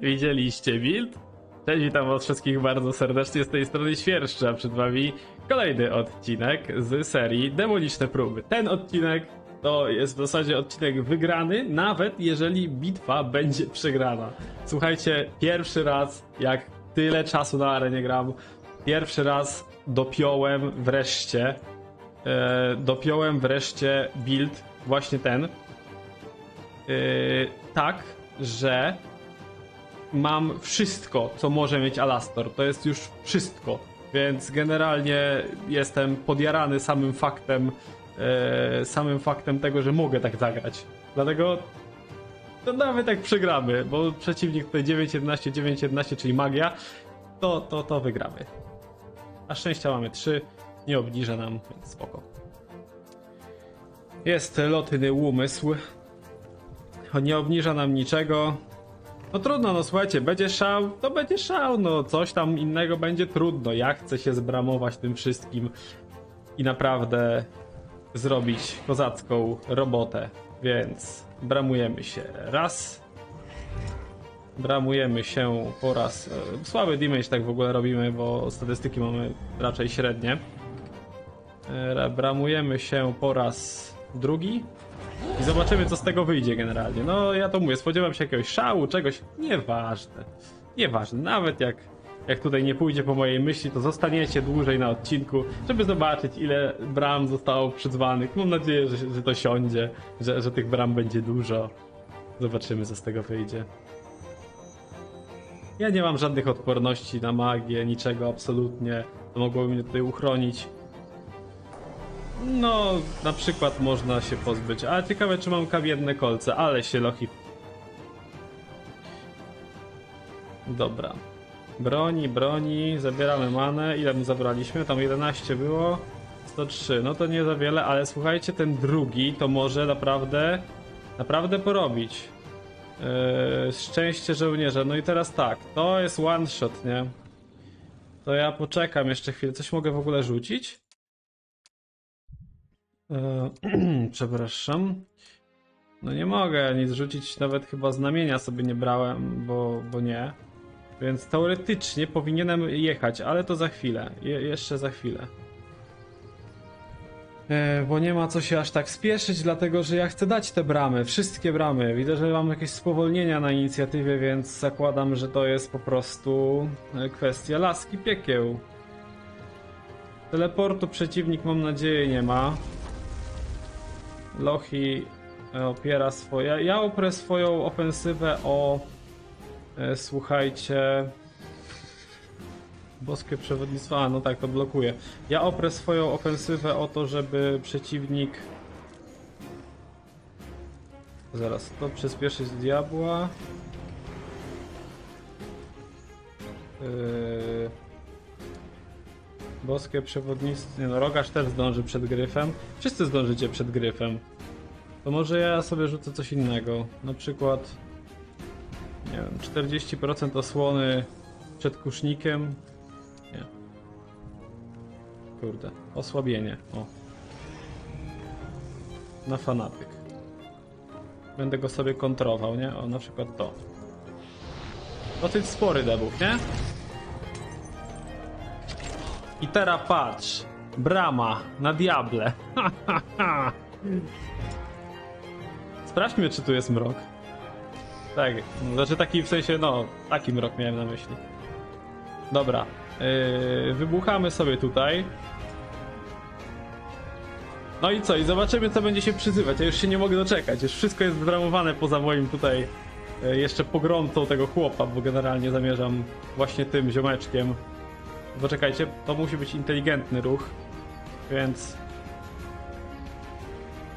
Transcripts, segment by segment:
Widzieliście build? Cześć, witam was wszystkich bardzo serdecznie z tej strony Świerszcza. Przed wami kolejny odcinek z serii Demoniczne Próby. Ten odcinek to jest w zasadzie odcinek wygrany, nawet jeżeli bitwa będzie przegrana. Słuchajcie, pierwszy raz jak tyle czasu na arenie gram, pierwszy raz dopiąłem wreszcie build właśnie ten. Tak, że mam wszystko, co może mieć Alastor. To jest już wszystko, więc generalnie jestem podjarany samym faktem tego, że mogę tak zagrać. Dlatego to nawet jak przegramy, bo przeciwnik tutaj 9-11, czyli magia, to wygramy. A szczęścia mamy 3, nie obniża nam, więc spoko. Jest lotny umysł. Nie obniża nam niczego. No trudno, no słuchajcie, będzie szał, to będzie szał, no coś tam innego będzie trudno. Ja chcę się zbramować tym wszystkim i naprawdę zrobić kozacką robotę, więc bramujemy się raz. Bramujemy się po raz. Słaby damage tak w ogóle robimy, bo statystyki mamy raczej średnie. Bramujemy się po raz drugi. I zobaczymy, co z tego wyjdzie generalnie. No ja to mówię, spodziewam się jakiegoś szału, czegoś, nieważne. Nieważne, nawet jak tutaj nie pójdzie po mojej myśli, to zostaniecie dłużej na odcinku, żeby zobaczyć, ile bram zostało przyzwanych. Mam nadzieję, że to siądzie, że tych bram będzie dużo. Zobaczymy, co z tego wyjdzie. Ja nie mam żadnych odporności na magię, niczego absolutnie. To mogłoby mnie tutaj uchronić. No, na przykład można się pozbyć. A ciekawe, czy mam kamienne kolce, ale się Lohi. Dobra. Broni. Zabieramy manę. Ile mu zabraliśmy? Tam 11 było. 103. No to nie za wiele, ale słuchajcie, ten drugi to może naprawdę porobić. Szczęście żołnierza. No i teraz tak. To jest one shot, nie? To ja poczekam jeszcze chwilę. Coś mogę w ogóle rzucić? Przepraszam. No nie mogę nic rzucić, nawet chyba znamienia sobie nie brałem, bo nie. Więc teoretycznie powinienem jechać, ale to za chwilę. Jeszcze za chwilę. Bo nie ma co się aż tak spieszyć, dlatego że ja chcę dać te bramy, wszystkie bramy. Widzę, że mam jakieś spowolnienia na inicjatywie, więc zakładam, że to jest po prostu kwestia laski piekieł. Teleportu przeciwnik, mam nadzieję, nie ma. Lohi opiera swoje... Ja oprę swoją ofensywę o... Słuchajcie... Boskie przewodnictwo... A, no tak, to blokuje. Ja oprę swoją ofensywę o to, żeby przeciwnik... Zaraz, to przyspieszyć diabła. Boskie przewodnictwo... Nie no, Rogasz też zdąży przed gryfem. Wszyscy zdążycie przed gryfem. To może ja sobie rzucę coś innego. Na przykład... Nie wiem, 40% osłony przed kusznikiem. Nie. Kurde. Osłabienie. O. Na fanatyk. Będę go sobie kontrował, nie? O, na przykład to. Dosyć spory debuff, nie? I teraz patrz, brama na diable. Sprawdźmy, czy tu jest mrok. Tak, znaczy taki w sensie, no, taki mrok miałem na myśli. Dobra, wybuchamy sobie tutaj. No i co, i zobaczymy, co będzie się przyzywać. Ja już się nie mogę doczekać, już wszystko jest wybramowane poza moim tutaj jeszcze pogromcą tego chłopa, bo generalnie zamierzam właśnie tym ziomeczkiem. Poczekajcie, to musi być inteligentny ruch, więc...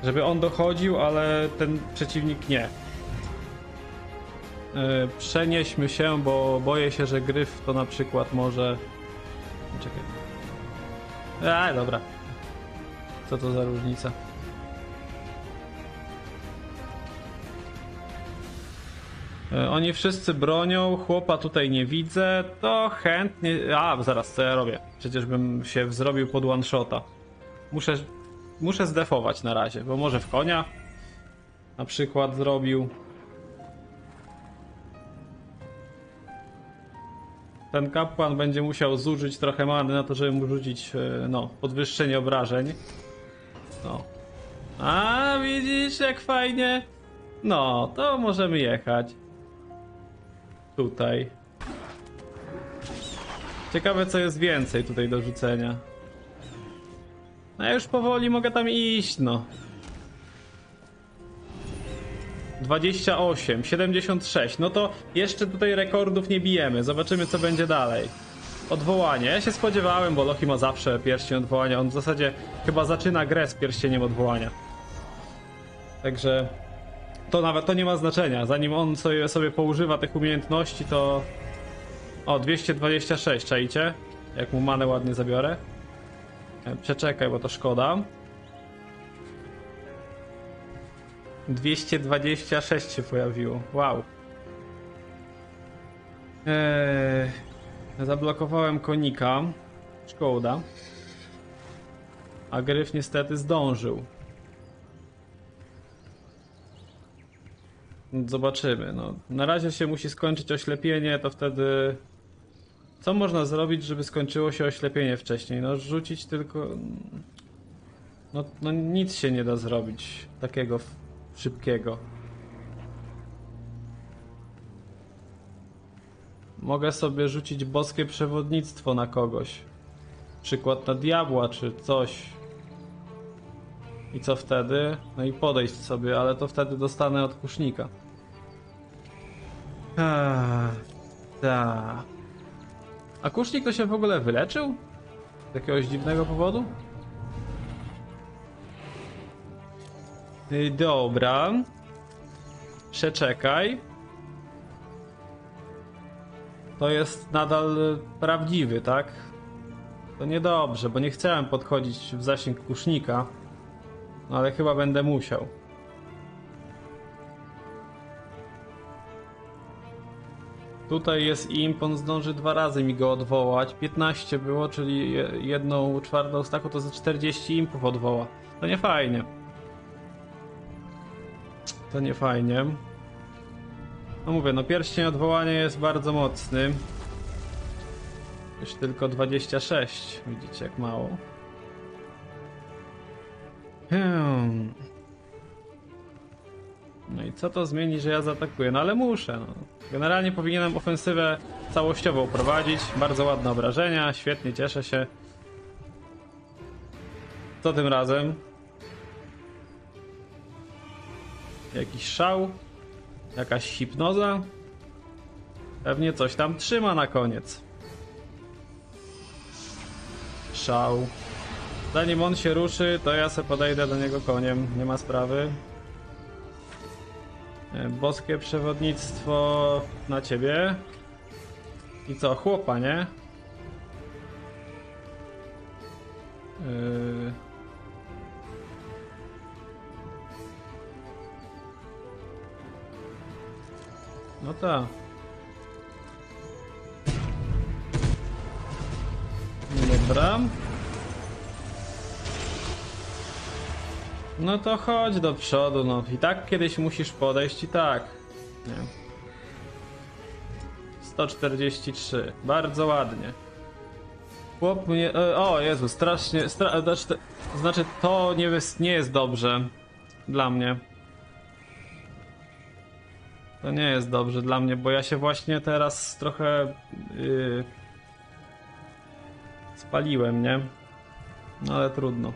Żeby on dochodził, ale ten przeciwnik nie. Przenieśmy się, bo boję się, że gryf to na przykład może... Czekaj. A, dobra. Co to za różnica? Oni wszyscy bronią, chłopa tutaj nie widzę, to chętnie... A, zaraz, co ja robię? Przecież bym się zrobił pod one-shota. Muszę zdefować na razie, bo może w konia na przykład zrobił. Ten kapłan będzie musiał zużyć trochę many na to, żeby mu rzucić, no, podwyższenie obrażeń. No. A widzisz, jak fajnie? No, to możemy jechać. Tutaj. Ciekawe, co jest więcej tutaj do rzucenia. No ja już powoli mogę tam iść, no. 28, 76. No to jeszcze tutaj rekordów nie bijemy. Zobaczymy, co będzie dalej. Odwołanie. Ja się spodziewałem, bo Lohi ma zawsze pierścień odwołania. On w zasadzie chyba zaczyna grę z pierścieniem odwołania. Także to nawet to nie ma znaczenia. Zanim on sobie poużywa tych umiejętności, to... O, 226, czajcie? Jak mu manę ładnie zabiorę. Przeczekaj, bo to szkoda. 226 się pojawiło. Wow. Zablokowałem konika. Szkoda. A Gryf niestety zdążył. Zobaczymy. No, na razie się musi skończyć oślepienie, to wtedy... Co można zrobić, żeby skończyło się oślepienie wcześniej? No rzucić tylko... No nic się nie da zrobić takiego szybkiego. Mogę sobie rzucić boskie przewodnictwo na kogoś. Przykład na diabła czy coś. I co wtedy? No i podejść sobie, ale to wtedy dostanę od kusznika. Ta. A kusznik to się w ogóle wyleczył? Z jakiegoś dziwnego powodu? Dobra. Przeczekaj. To jest nadal prawdziwy, tak? To niedobrze, bo nie chciałem podchodzić w zasięg kusznika. No ale chyba będę musiał. Tutaj jest imp, on zdąży dwa razy mi go odwołać. 15 było, czyli 1/4 staku to ze 40 impów odwoła. To nie fajnie. To nie fajnie. No mówię, no pierścień odwołania jest bardzo mocny. Już tylko 26. Widzicie, jak mało. No i co to zmieni, że ja zaatakuję? No ale muszę, no. Generalnie powinienem ofensywę całościową prowadzić. Bardzo ładne obrażenia, świetnie, cieszę się. Co tym razem? Jakiś szał? Jakaś hipnoza? Pewnie coś tam trzyma na koniec. Szał. Zanim on się ruszy, to ja se podejdę do niego koniem, nie ma sprawy. Boskie przewodnictwo na ciebie. I co, chłopa, nie? No tak. Dobra. No to chodź do przodu, no i tak kiedyś musisz podejść i tak. Nie. 143, bardzo ładnie. Chłop mnie... O Jezu, strasznie... Znaczy to nie jest dobrze dla mnie. To nie jest dobrze dla mnie, bo ja się właśnie teraz trochę... spaliłem, nie? No ale trudno.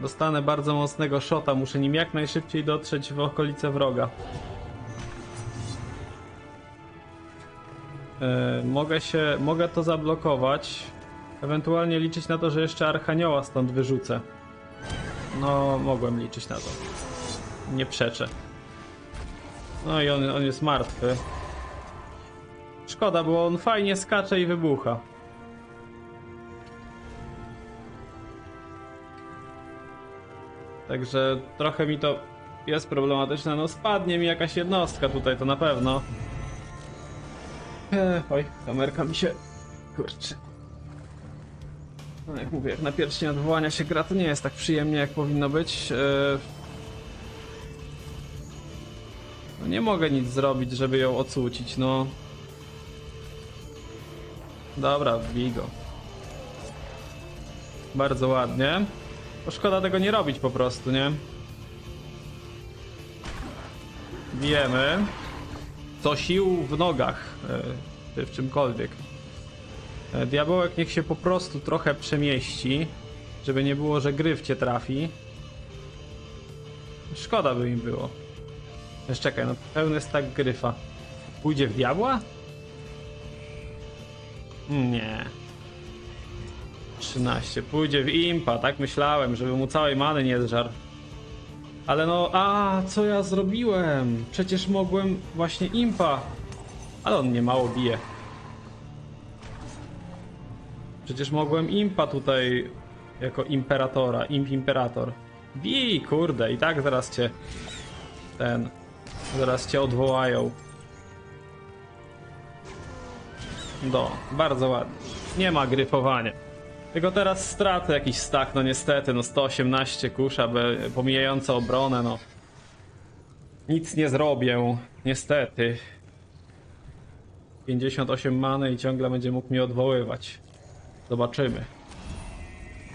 Dostanę bardzo mocnego szota, muszę nim jak najszybciej dotrzeć w okolice wroga. Mogę to zablokować. Ewentualnie liczyć na to, że jeszcze Archanioła stąd wyrzucę. No, mogłem liczyć na to. Nie przeczę. No i on jest martwy. Szkoda, bo on fajnie skacze i wybucha. Także trochę mi to jest problematyczne. No spadnie mi jakaś jednostka tutaj, to na pewno. Oj, kamerka mi się... kurczy. No jak mówię, jak na pierścień odwołania się gra, to nie jest tak przyjemnie, jak powinno być. No nie mogę nic zrobić, żeby ją ocucić, no. Dobra, wbij go. Bardzo ładnie. Bo szkoda tego nie robić po prostu, nie? Bijemy. Co sił w nogach. Czy w czymkolwiek. Diabełek niech się po prostu trochę przemieści. Żeby nie było, że gryf cię trafi. Szkoda by mi było. Czekaj, no pełny stack gryfa. Pójdzie w diabła? Nie. 13. Pójdzie w impa, tak myślałem, żeby mu całej many nie zżarł. Ale no, a co ja zrobiłem? Przecież mogłem właśnie impa. Ale on mnie mało bije. Przecież mogłem impa tutaj jako imperatora, imperator. Bij, kurde, i tak zaraz cię odwołają. Do, bardzo ładnie. Nie ma gryfowania. Tylko teraz straty jakiś stack, no niestety, no 118 kusza, pomijająca obronę, no. Nic nie zrobię, niestety. 58 many i ciągle będzie mógł mnie odwoływać. Zobaczymy.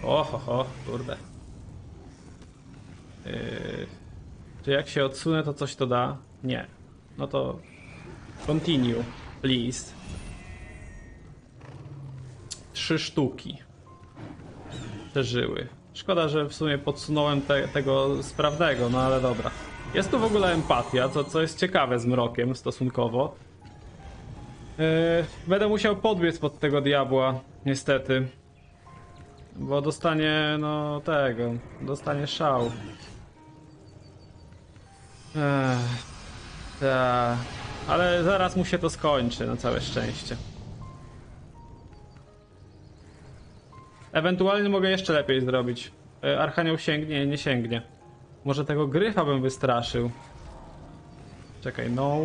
Oho, kurde. Czy jak się odsunę, to coś to da? Nie. No to continue, please. 3 sztuki przeżyły. Szkoda, że w sumie podsunąłem tego sprawnego, no ale dobra. Jest tu w ogóle empatia, co jest ciekawe z mrokiem stosunkowo. Będę musiał podbiec pod tego diabła, niestety. Bo dostanie, no tego, dostanie szału. Ta. Ale zaraz mu się to skończy, na całe szczęście. Ewentualnie mogę jeszcze lepiej zrobić. Archanioł sięgnie, nie sięgnie. Może tego gryfa bym wystraszył. Czekaj, no.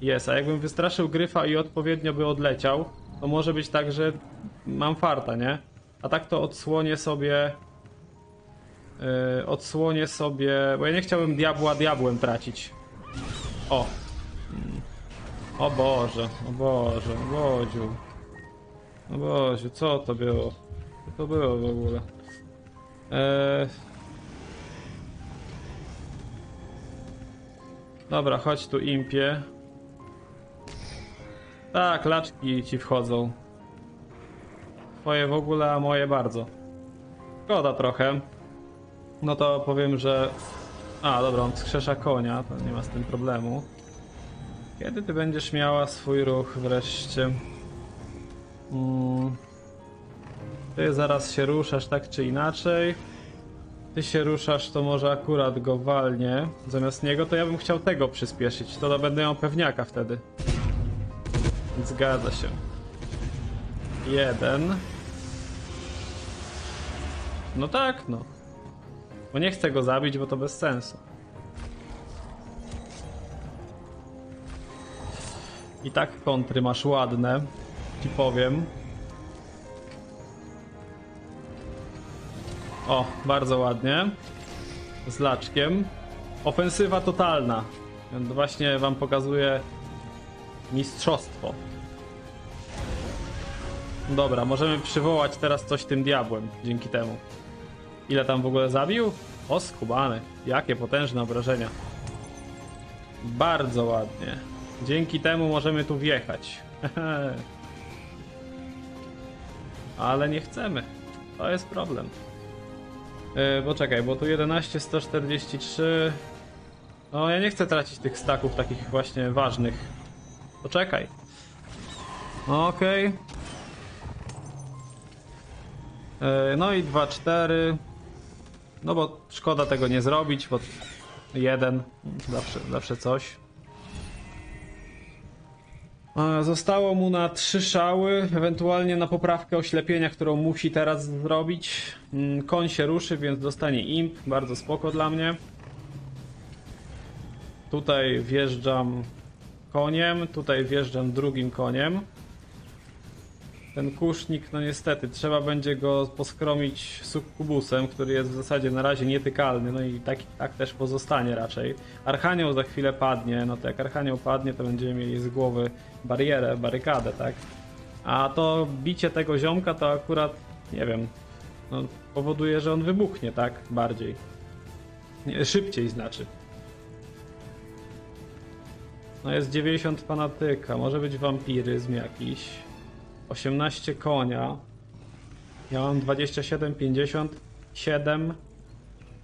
Jest, a jakbym wystraszył gryfa i odpowiednio by odleciał, to może być tak, że mam farta, nie? A tak to odsłonię sobie... odsłonię sobie... Bo ja nie chciałbym diabła diabłem tracić. O! O Boże, o Boże, o Boziu. O Boziu, co to było? Co to było w ogóle? Dobra, chodź tu impie. Tak, laczki ci wchodzą. Twoje w ogóle, a moje bardzo. Szkoda trochę. No to powiem, że... A, dobra, on wskrzesza konia, to nie ma z tym problemu. Kiedy ty będziesz miała swój ruch wreszcie? Ty zaraz się ruszasz tak czy inaczej. Ty się ruszasz, to może akurat go walnie. Zamiast niego to ja bym chciał tego przyspieszyć. To będę miał pewniaka wtedy. Zgadza się. 1. No tak, no. Bo nie chcę go zabić, bo to bez sensu. I tak kontry masz ładne, ci powiem. O, bardzo ładnie. Z laczkiem. Ofensywa totalna. Właśnie wam pokazuję mistrzostwo. Dobra, możemy przywołać teraz coś tym diabłem dzięki temu. Ile tam w ogóle zabił? O, skubany. Jakie potężne obrażenia. Bardzo ładnie. Dzięki temu możemy tu wjechać. Ale nie chcemy. To jest problem. Bo czekaj, bo tu 11, 143. No ja nie chcę tracić tych staków takich właśnie ważnych. Poczekaj. Okej. No i 2-4. No bo szkoda tego nie zrobić, bo 1 zawsze coś. Zostało mu na 3 szały, ewentualnie na poprawkę oślepienia, którą musi teraz zrobić. Koń się ruszy, więc dostanie imp, bardzo spoko dla mnie. Tutaj wjeżdżam koniem, tutaj wjeżdżam drugim koniem. Ten kusznik, no niestety, trzeba będzie go poskromić sukkubusem, który jest w zasadzie na razie nietykalny, no i tak też pozostanie raczej. Archanioł za chwilę padnie, no to jak archanioł padnie, to będziemy mieli z głowy barierę, barykadę, tak? A to bicie tego ziomka to akurat, nie wiem, no, powoduje, że on wybuchnie, tak? Bardziej. Nie, szybciej znaczy. No jest 90 fanatyka, może być wampiryzm jakiś. 18 konia. Ja mam 27, 57.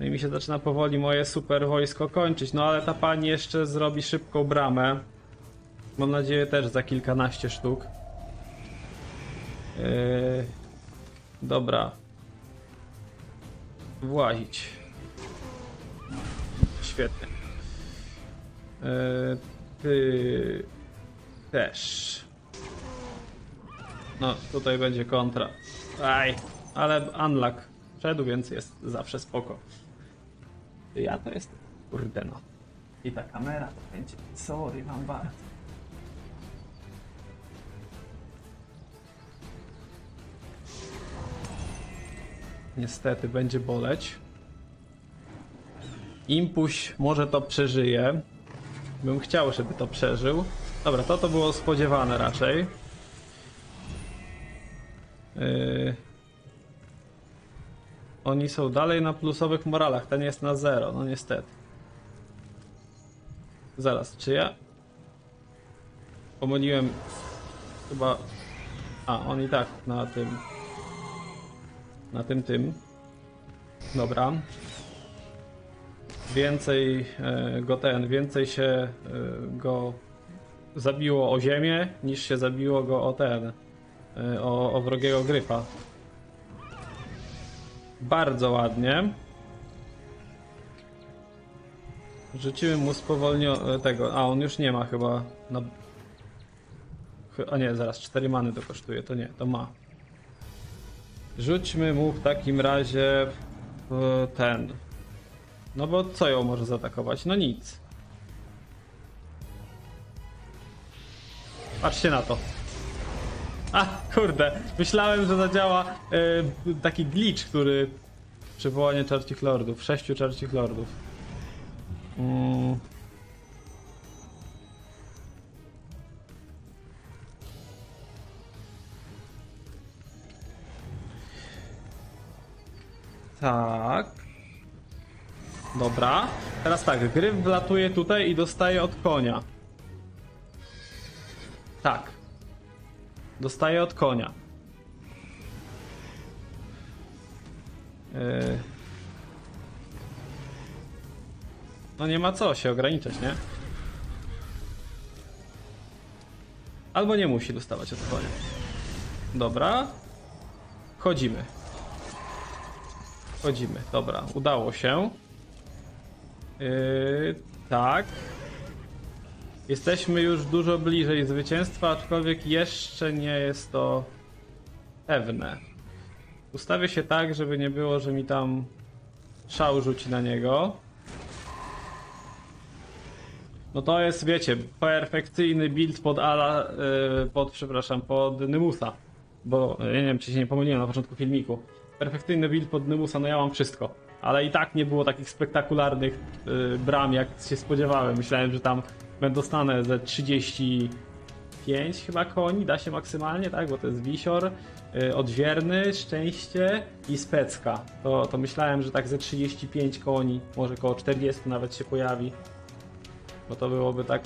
No i mi się zaczyna powoli moje super wojsko kończyć. No ale ta pani jeszcze zrobi szybką bramę. Mam nadzieję też za kilkanaście sztuk. Dobra. Włazić. Świetnie. Ty też. No, tutaj będzie kontra. Aj, ale unluck wszedł, więc jest zawsze spoko. Ja to jest. Kurde no. I ta kamera to będzie. Sorry wam bardzo. Niestety będzie boleć. Impuś może to przeżyje. Bym chciał, żeby to przeżył. Dobra, to było spodziewane raczej. Oni są dalej na plusowych moralach. Ten jest na 0, no niestety. Zaraz, czy ja? Pomyliłem chyba... A, on i tak na tym... Na tym. Dobra. Więcej go więcej się go zabiło o ziemię, niż się zabiło go o o wrogiego gryfa. Bardzo ładnie. Rzuciły mu spowolnionego tego, a on już nie ma chyba na... A nie, zaraz, 4 many to kosztuje, to nie, to ma. Rzućmy mu w takim razie ten. No bo co ją może zaatakować? No nic. Patrzcie na to. A kurde, myślałem, że zadziała taki glitch, który... Przywołanie czarcich lordów, 6 czarcich lordów. Tak. Dobra. Teraz tak, gryf wlatuje tutaj i dostaje od konia. Tak. Dostaje od konia. No nie ma co się ograniczać, nie? Albo nie musi dostawać od konia. Dobra. Chodzimy. Chodzimy, dobra, udało się. Tak. Jesteśmy już dużo bliżej zwycięstwa, aczkolwiek jeszcze nie jest to pewne. Ustawię się tak, żeby nie było, że mi tam szał rzuci na niego. No to jest, wiecie, perfekcyjny build pod przepraszam, pod Nymusa. Bo ja nie wiem, czy się nie pomyliłem na początku filmiku. Perfekcyjny build pod Nymusa, no ja mam wszystko. Ale i tak nie było takich spektakularnych bram, jak się spodziewałem. Myślałem, że tam dostanę ze 35 chyba koni, da się maksymalnie, tak? Bo to jest wisior, odwierny, szczęście i specka. To myślałem, że tak ze 35 koni, może koło 40 nawet się pojawi. Bo to byłoby tak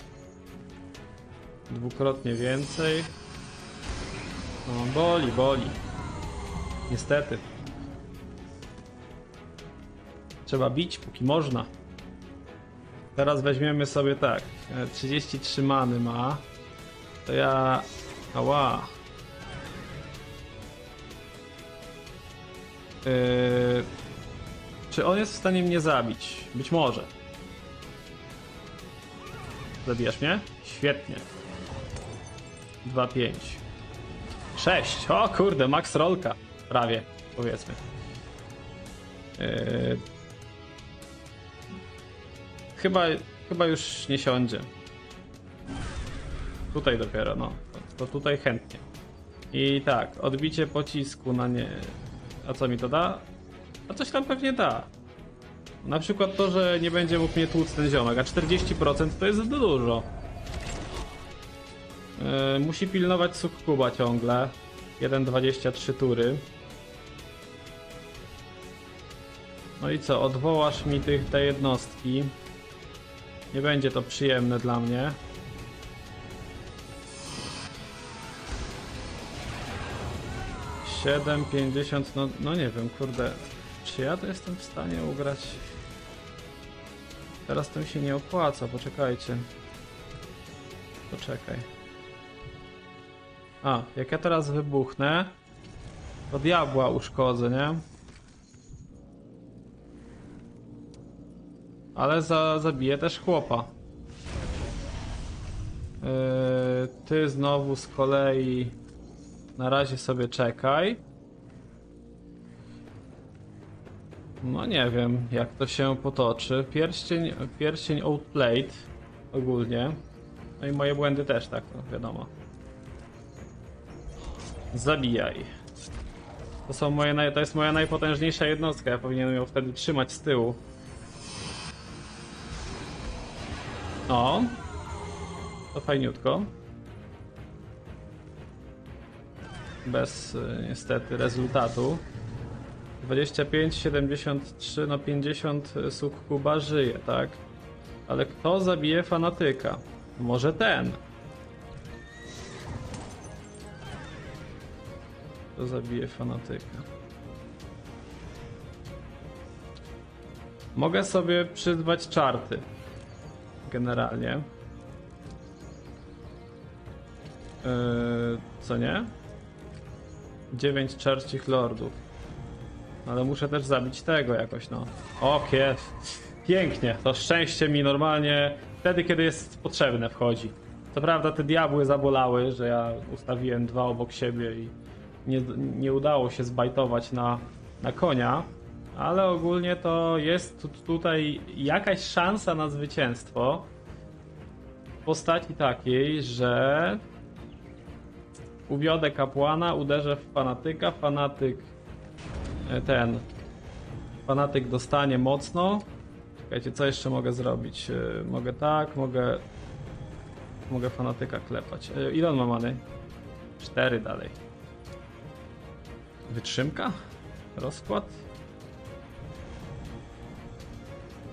dwukrotnie więcej. No boli, boli. Niestety. Trzeba bić, póki można. Teraz weźmiemy sobie tak. 33 many ma. To ja... Ała. Czy on jest w stanie mnie zabić? Być może. Zabijasz mnie? Świetnie. 2-5. 6. O kurde, max rolka. Prawie, powiedzmy. Chyba już nie siądzie. Tutaj dopiero, no. To tutaj chętnie. I tak, odbicie pocisku na nie... A co mi to da? A coś tam pewnie da. Na przykład to, że nie będzie mógł mnie tłuc ten ziomek, a 40% to jest dużo. Musi pilnować Sukkuba ciągle. 1,23 tury. No i co? Odwołasz mi te jednostki. Nie będzie to przyjemne dla mnie. No nie wiem, kurde. Czy ja to jestem w stanie ugrać? Teraz to mi się nie opłaca, poczekajcie. Poczekaj. A, jak ja teraz wybuchnę, to diabła uszkodzę, nie? Ale zabiję też chłopa. Ty znowu z kolei na razie sobie czekaj. No nie wiem, jak to się potoczy. Pierścień outplayed ogólnie. No i moje błędy też, tak, no wiadomo. Zabijaj. To jest moja najpotężniejsza jednostka. Ja powinienem ją wtedy trzymać z tyłu. No. To fajniutko. Bez niestety rezultatu. 25, 73, no 50 Sukkuba żyje, tak? Ale kto zabije fanatyka? Może ten. Kto zabije fanatyka? Mogę sobie przyzwać czarty. Generalnie. Co nie? 9 czarcich lordów. Ale muszę też zabić tego jakoś, no. Ok, jest. Pięknie. To szczęście mi normalnie wtedy, kiedy jest potrzebne, wchodzi. Co prawda te diabły zabolały, że ja ustawiłem dwa obok siebie i nie udało się zbajtować na konia. Ale ogólnie to jest tutaj jakaś szansa na zwycięstwo w postaci takiej, że uwiodę kapłana, uderzę w fanatyka, fanatyk dostanie mocno. Czekajcie, co jeszcze mogę zrobić? Mogę tak, mogę fanatyka klepać. Ile on ma many? 4 dalej. Wytrzymka? Rozkład?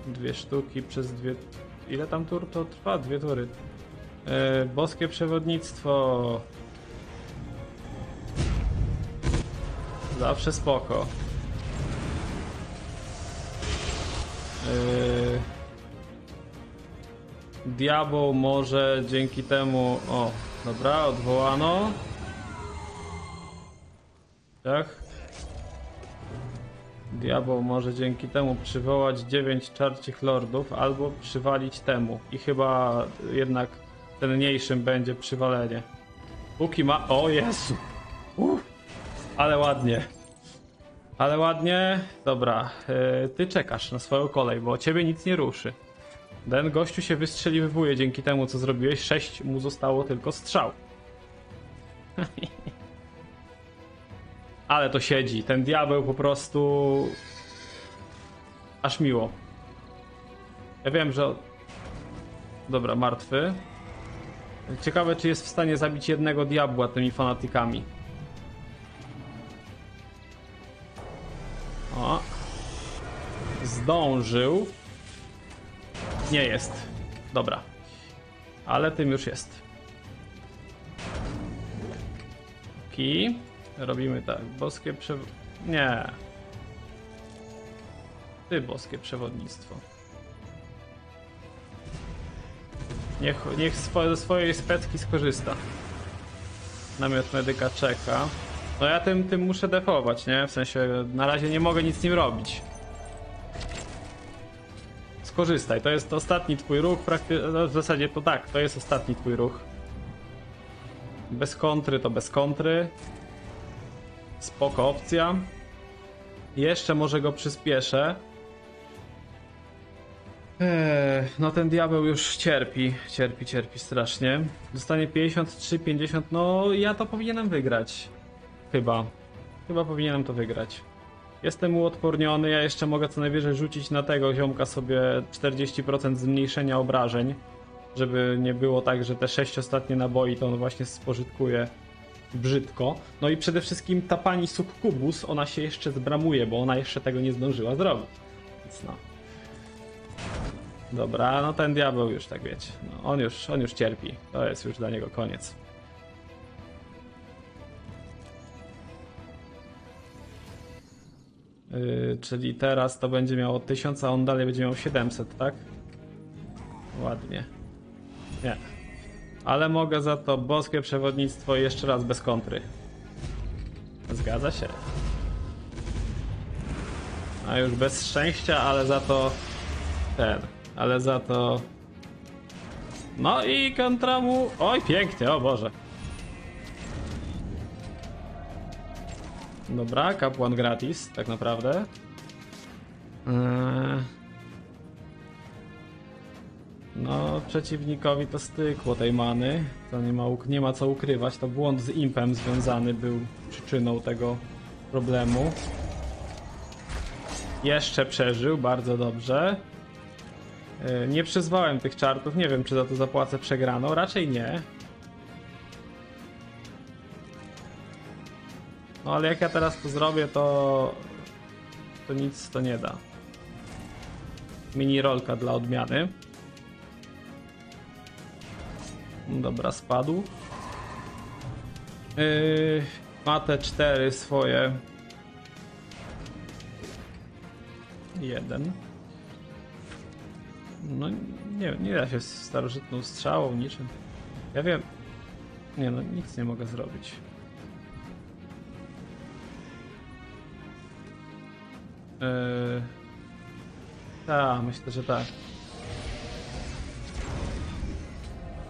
2 sztuki przez 2... Ile tam tur to trwa? 2 tury. Boskie przewodnictwo. Zawsze spoko. Diabeł może dzięki temu... O, dobra, odwołano. Tak. Diabeł może dzięki temu przywołać 9 czarcich lordów albo przywalić temu. I chyba jednak cenniejszym będzie przywalenie. Póki ma... O Jezu! Ale ładnie. Ale ładnie. Dobra, ty czekasz na swoją kolej, bo ciebie nic nie ruszy. Ten gościu się wystrzeliwuje dzięki temu, co zrobiłeś. 6 mu zostało tylko strzał. Ale to siedzi. Ten diabeł po prostu... Aż miło. Ja wiem, że... Dobra, martwy. Ciekawe, czy jest w stanie zabić jednego diabła tymi fanatykami. O. Zdążył. Nie jest. Dobra. Ale tym już jest. Ki. Robimy tak. Boskie przewodnictwo. Nie. Ty boskie przewodnictwo. Niech ze swojej specki skorzysta. Namiot medyka czeka. No ja tym muszę defować, nie? W sensie na razie nie mogę nic z nim robić. Skorzystaj, to jest ostatni twój ruch, w zasadzie to tak, to jest ostatni twój ruch. Bez kontry to bez kontry. Spoko opcja. Jeszcze może go przyspieszę. No ten diabeł już cierpi strasznie. Dostanie 53, 50, no ja to powinienem wygrać. Chyba powinienem to wygrać. Jestem uodporniony, ja jeszcze mogę co najwyżej rzucić na tego ziomka sobie 40% zmniejszenia obrażeń. żeby nie było tak, że te 6 ostatnie naboi to on właśnie spożytkuje brzydko. No i przede wszystkim ta pani succubus, ona się jeszcze zbramuje, bo ona jeszcze tego nie zdążyła zrobić. Więc no. Dobra, no ten diabeł już, tak wiecie, no, on już cierpi, to jest już dla niego koniec. Czyli teraz to będzie miało 1000, a on dalej będzie miał 700, tak? Ładnie. Nie. Ale mogę za to boskie przewodnictwo i jeszcze raz bez kontry. Zgadza się. A już bez szczęścia, ale za to ten. Ale za to... No i kontra mu... Oj, pięknie, o Boże. Dobra, kapłan gratis, tak naprawdę. No, przeciwnikowi to stykło tej many. To nie ma co ukrywać, to błąd z impem związany był przyczyną tego problemu. Jeszcze przeżył, bardzo dobrze. Nie przyzwałem tych czartów, nie wiem czy za to zapłacę przegraną, raczej nie. No ale jak ja teraz to zrobię, to nic to nie da. Mini rolka dla odmiany. Dobra, spadł. Ma te 4 swoje. 1. No nie da się z starożytną strzałą, niczym. Ja wiem. Nie no, nic nie mogę zrobić. Tak, myślę, że tak.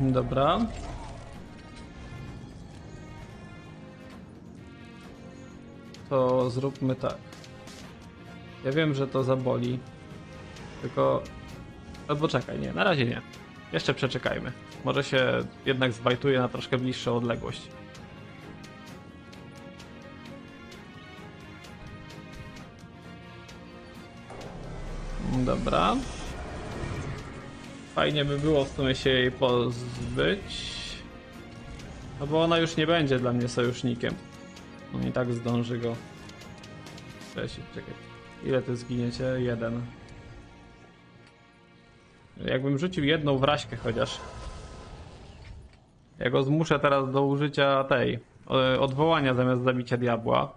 Dobra. To zróbmy tak. Ja wiem, że to zaboli. Tylko... Albo czekaj, nie, na razie nie. Jeszcze przeczekajmy. Może się jednak zbajtuje na troszkę bliższą odległość. Dobra. Fajnie by było w sumie się jej pozbyć. No bo ona już nie będzie dla mnie sojusznikiem. On i tak zdąży go. Czekaj. Ile ty zginiecie? 1. Jakbym rzucił jedną wraźkę chociaż. Ja go zmuszę teraz do użycia tej. Odwołania zamiast zabicia diabła.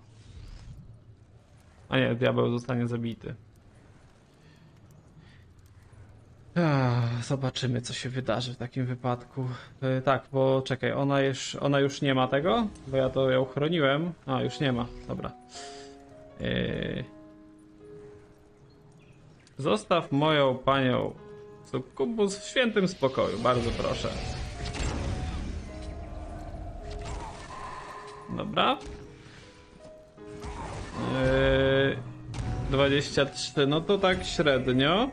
A nie, diabeł zostanie zabity. Zobaczymy co się wydarzy w takim wypadku. Tak, bo czekaj, ona już nie ma tego, bo ja to ją chroniłem. A, już nie ma, dobra. Zostaw moją panią succubus w świętym spokoju, bardzo proszę. Dobra. 23, no to tak średnio.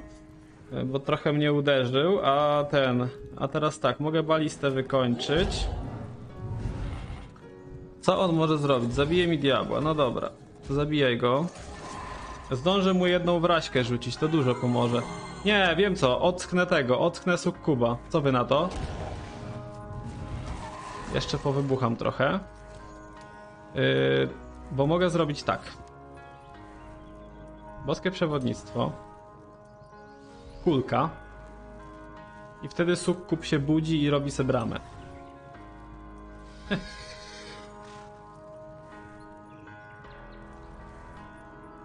Bo trochę mnie uderzył, a ten... A teraz tak, mogę balistę wykończyć. Co on może zrobić? Zabije mi diabła, no dobra. Zabijaj go. Zdążę mu jedną wraźkę rzucić, to dużo pomoże. Nie, wiem co, ocknę tego, ocknę sukkuba. Co wy na to? Jeszcze powybucham trochę. Bo mogę zrobić tak. Boskie przewodnictwo. Kulka. I wtedy sukkub się budzi i robi se bramę.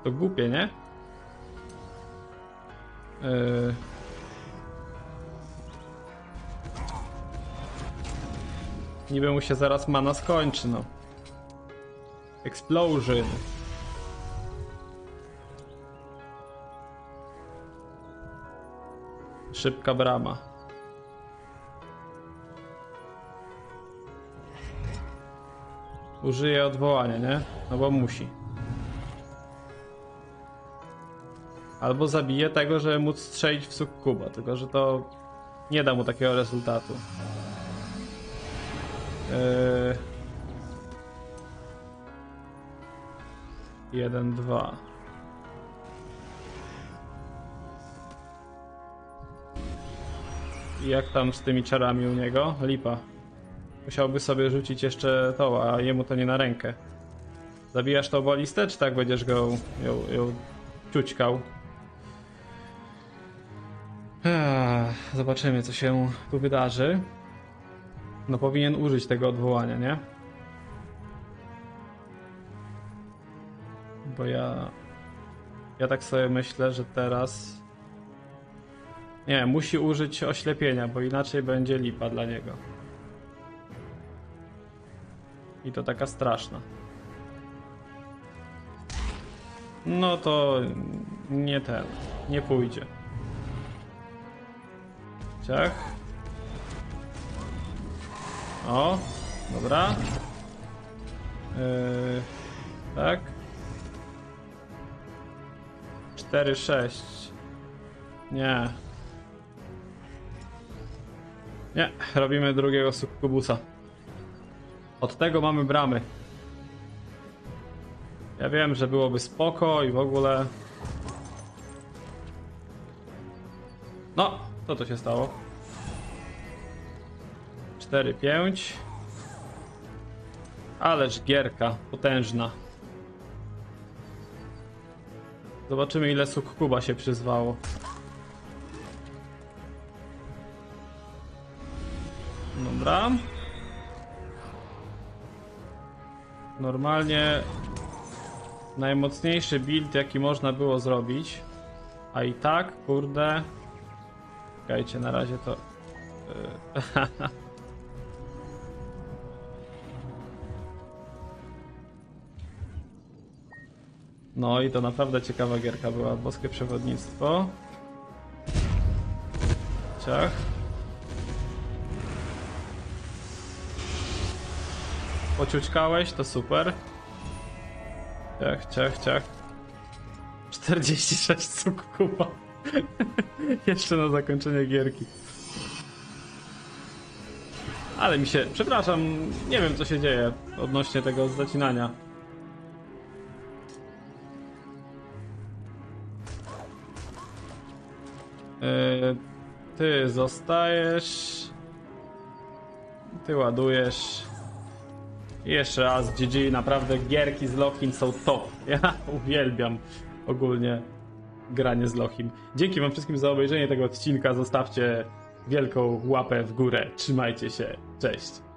To głupie, nie? Niby mu się zaraz mana skończy, no. Explosion. Szybka brama. Użyję odwołania, nie? No bo musi. Albo zabiję tego, żeby móc strzelić w sukkuba, tylko że to nie da mu takiego rezultatu. Jeden, dwa. Jak tam z tymi czarami u niego? Lipa. Musiałby sobie rzucić jeszcze to, a jemu to nie na rękę. Zabijasz tą balistę, czy tak będziesz go ją ciućkał? Zobaczymy, co się tu wydarzy. No powinien użyć tego odwołania, nie? Bo ja tak sobie myślę, że teraz... Nie, musi użyć oślepienia, bo inaczej będzie lipa dla niego. I to taka straszna. No to nie ten, nie pójdzie. Ciach. O, dobra. Tak. 4-6. Nie. Nie, robimy drugiego sukkubusa. Od tego mamy bramy. Ja wiem, że byłoby spoko i w ogóle... No, co to się stało? 4-5. Ależ gierka potężna. Zobaczymy, ile sukkuba się przyzwało. Dobra. Normalnie najmocniejszy build, jaki można było zrobić. A i tak, kurde. Czekajcie, na razie to... No i to naprawdę ciekawa gierka była. Boskie przewodnictwo. Ciach. Pociućkałeś, to super. Ciach, ciach, ciach. 46 sukkuba. Jeszcze na zakończenie gierki. Ale mi się... Przepraszam, nie wiem, co się dzieje odnośnie tego zacinania. Ty zostajesz. Ty ładujesz. Jeszcze raz GG, naprawdę gierki z Lohim są top. Ja uwielbiam ogólnie granie z Lohim. Dzięki wam wszystkim za obejrzenie tego odcinka. Zostawcie wielką łapę w górę. Trzymajcie się. Cześć.